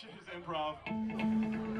Shit is improv.